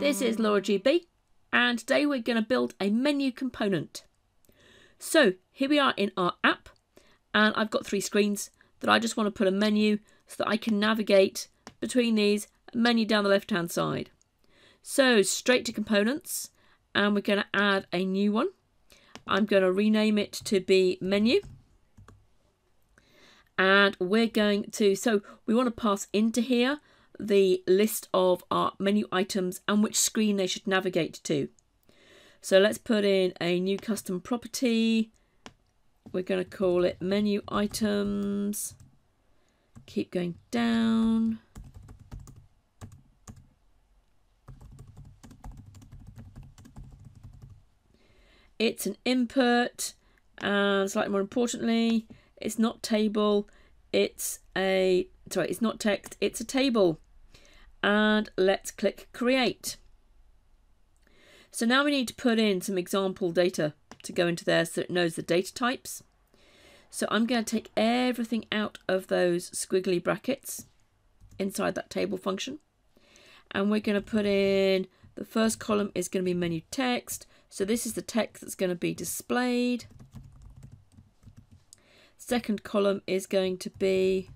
This is Laura GB, and today we're going to build a menu component. So here we are in our app, and I've got three screens that I just want to put a menu so that I can navigate between these, menu down the left hand side. So straight to components, and we're going to add a new one. I'm going to rename it to be menu. And we're going to, so we want to pass into here the list of our menu items and which screen they should navigate to. So let's put in a new custom property. We're going to call it menu items. Keep going down. It's an input, and slightly more importantly, it's not table, it's not text, it's a table. And let's click create. So now we need to put in some example data to go into there so it knows the data types. So I'm going to take everything out of those squiggly brackets inside that table function. And we're going to put in, the first column is going to be menu text. So this is the text that's going to be displayed. Second column is going to be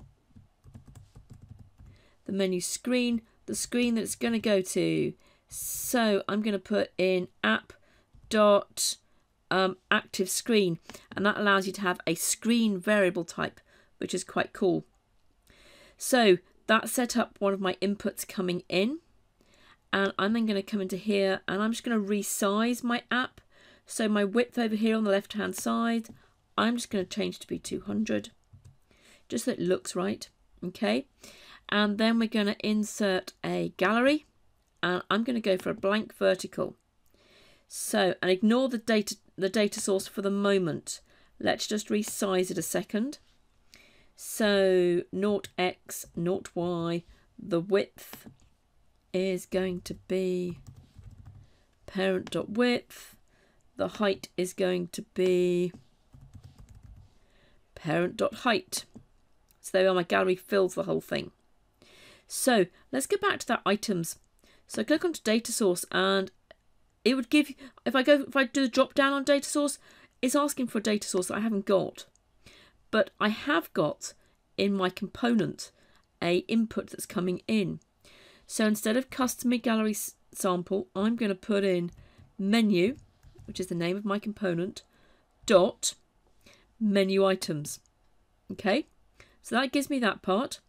the menu screen, the screen that it's going to go to. So I'm going to put in app.active screen, and that allows you to have a screen variable type, which is quite cool. So that set up one of my inputs coming in, and I'm then going to come into here and I'm just going to resize my app. So my width over here on the left hand side, I'm just going to change to be 200, just so it looks right, okay? And then we're going to insert a gallery, and I'm going to go for a blank vertical. So, and ignore the data source for the moment. Let's just resize it a second. So 0x, 0y, the width is going to be parent.width, the height is going to be parent.height. So there we are, my gallery fills the whole thing. So let's go back to that items. So click onto data source, and it would give, if I do the drop down on data source, it's asking for a data source that I haven't got. But I have got in my component a input that's coming in. So instead of custom gallery sample, I'm going to put in menu, which is the name of my component, dot menu items. Okay, so that gives me that part.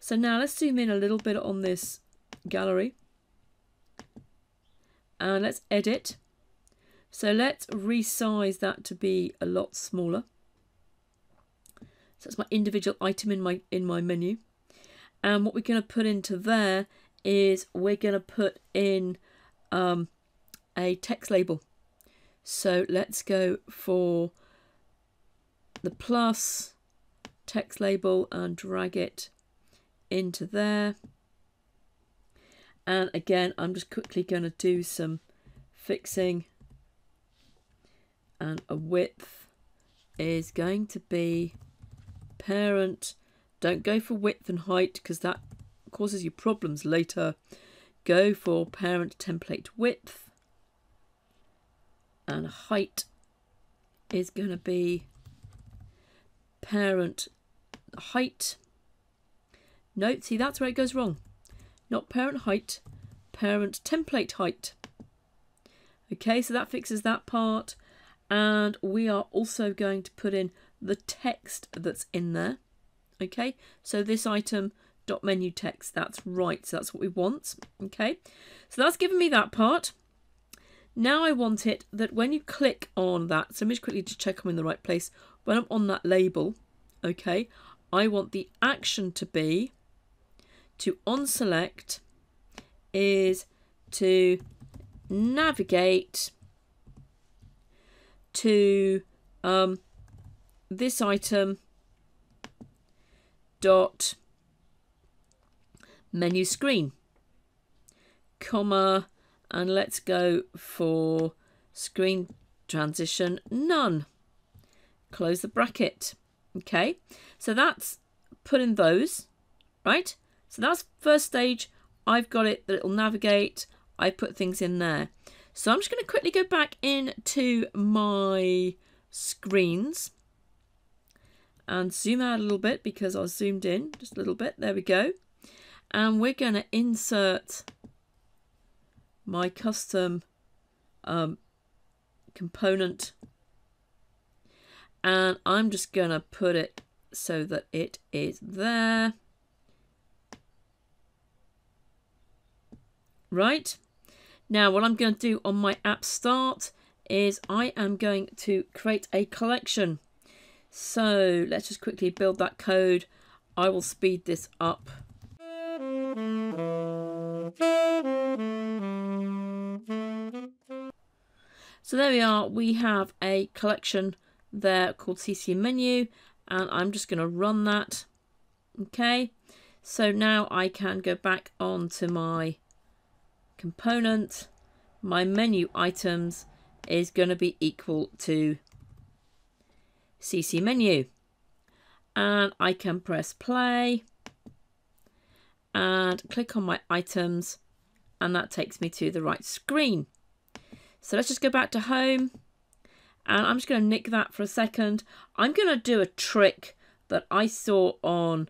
So now let's zoom in a little bit on this gallery and let's edit. So let's resize that to be a lot smaller. So that's my individual item in my menu. And what we're going to put into there is we're going to put in a text label. So let's go for the plus text label and drag it into there. And again, I'm just quickly going to do some fixing, and a width is going to be parent. Don't go for width and height because that causes you problems later. Go for parent template width, and height is going to be parent height. Note, see, that's where it goes wrong. Not parent height, parent template height. Okay, so that fixes that part. And we are also going to put in the text that's in there. Okay, so this item dot menu text, that's right. So that's what we want. Okay, so that's given me that part. Now I want it that when you click on that, so let me just quickly check I'm in the right place. When I'm on that label, okay, I want the action to be to onSelect is to navigate to this item dot menu screen, comma, and let's go for screen transition none. Close the bracket. Okay, so that's put in those, right? So that's first stage. I've got it that it'll navigate. I put things in there. So I'm just going to quickly go back into my screens and zoom out a little bit because I zoomed in just a little bit. There we go. And we're going to insert my custom component. And I'm just going to put it so that it is there. Right. Now what I'm going to do on my app start is I am going to create a collection. So let's just quickly build that code. I will speed this up. So there we are. We have a collection there called CC Menu, and I'm just going to run that. Okay, so now I can go back onto my component. My menu items is going to be equal to CC Menu, and I can press play and click on my items, and that takes me to the right screen. So let's just go back to home. And I'm just going to nick that for a second. I'm going to do a trick that I saw on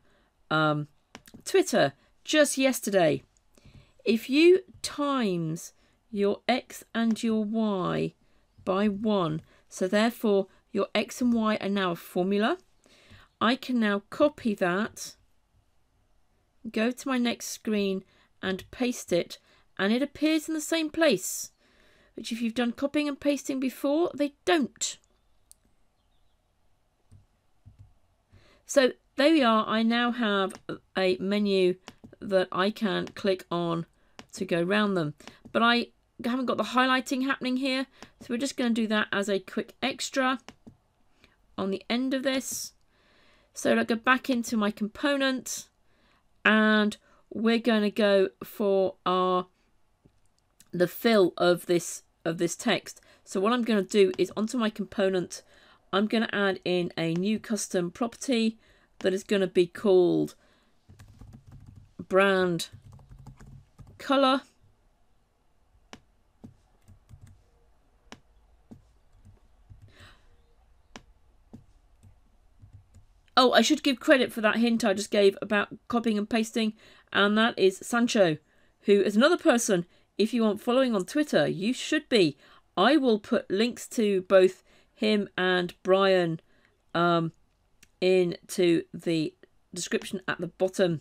Twitter just yesterday. If you times your X and your Y by 1, so therefore your X and Y are now a formula, I can now copy that, go to my next screen and paste it, and it appears in the same place. Which if you've done copying and pasting before, they don't. So there we are. I now have a menu that I can click on to go round them. But I haven't got the highlighting happening here. So we're just going to do that as a quick extra on the end of this. So I'll go back into my component. And we're going to go for our... the fill of this text. So what I'm going to do is onto my component, I'm going to add in a new custom property that is going to be called brand color. Oh, I should give credit for that hint I just gave about copying and pasting, and that is Sancho, who is another person. If you aren't following on Twitter, you should be. I will put links to both him and Brian into the description at the bottom.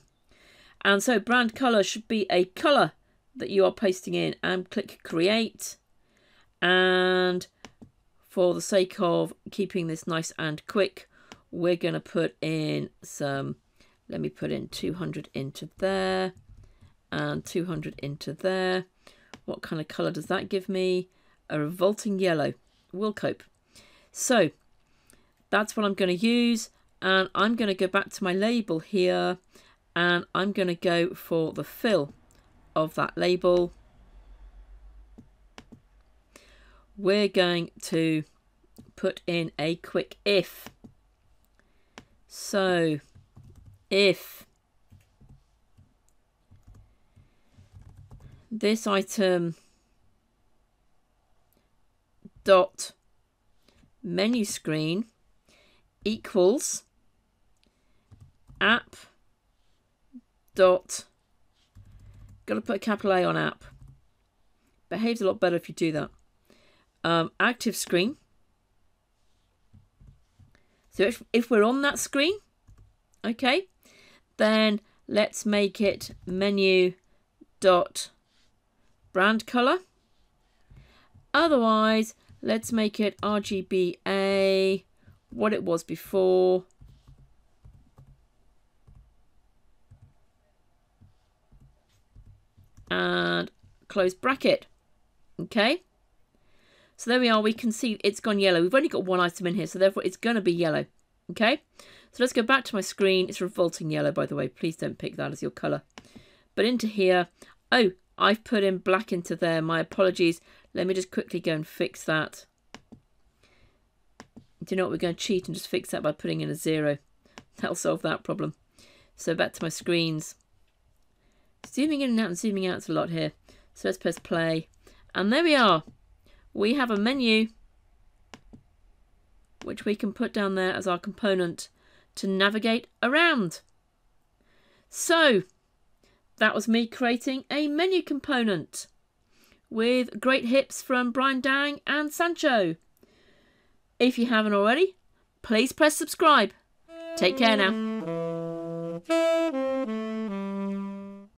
And so brand color should be a color that you are pasting in, and click create. And for the sake of keeping this nice and quick, we're going to put in some, let me put in 200 into there and 200 into there. What kind of colour does that give me? A revolting yellow. We'll cope. So that's what I'm going to use. And I'm going to go back to my label here. And I'm going to go for the fill of that label. We're going to put in a quick if. So if this item dot menu screen equals app dot, got to put a capital A on app, behaves a lot better if you do that, active screen. So if we're on that screen, okay, then let's make it menu dot brand color. Otherwise, let's make it RGBA, what it was before. And close bracket. Okay. So there we are. We can see it's gone yellow. We've only got one item in here, so therefore it's going to be yellow. Okay. So let's go back to my screen. It's revolting yellow, by the way. Please don't pick that as your color. But into here. Oh, I've put in black into there. My apologies. Let me just quickly go and fix that. Do you know what? We're going to cheat and just fix that by putting in a 0. That'll solve that problem. So back to my screens. Zooming in and out, it's a lot here. So let's press play. And there we are. We have a menu which we can put down there as our component to navigate around. So that was me creating a menu component with great hips from Brian Dang and Sancho. If you haven't already, please press subscribe. Take care now.